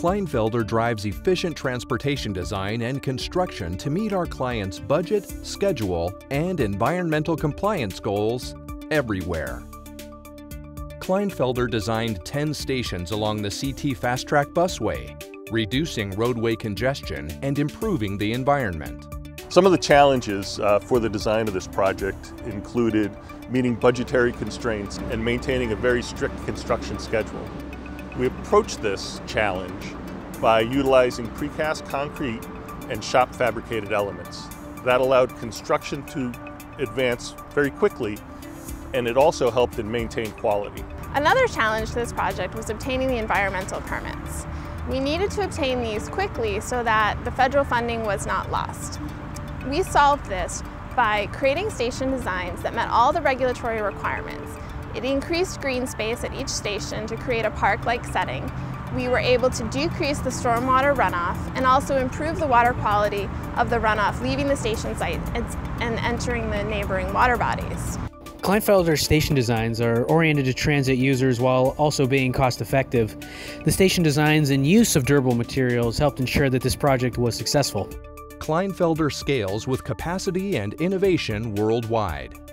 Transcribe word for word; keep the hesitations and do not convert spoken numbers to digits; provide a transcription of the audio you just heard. Kleinfelder drives efficient transportation design and construction to meet our clients' budget, schedule, and environmental compliance goals everywhere. Kleinfelder designed ten stations along the CTfastrak busway, reducing roadway congestion and improving the environment. Some of the challenges uh, for the design of this project included meeting budgetary constraints and maintaining a very strict construction schedule. We approached this challenge by utilizing precast concrete and shop fabricated elements. That allowed construction to advance very quickly, and it also helped in maintaining quality. Another challenge to this project was obtaining the environmental permits. We needed to obtain these quickly so that the federal funding was not lost. We solved this by creating station designs that met all the regulatory requirements. It increased green space at each station to create a park-like setting. We were able to decrease the stormwater runoff and also improve the water quality of the runoff leaving the station site and entering the neighboring water bodies. Kleinfelder's station designs are oriented to transit users while also being cost-effective. The station designs and use of durable materials helped ensure that this project was successful. Kleinfelder scales with capacity and innovation worldwide.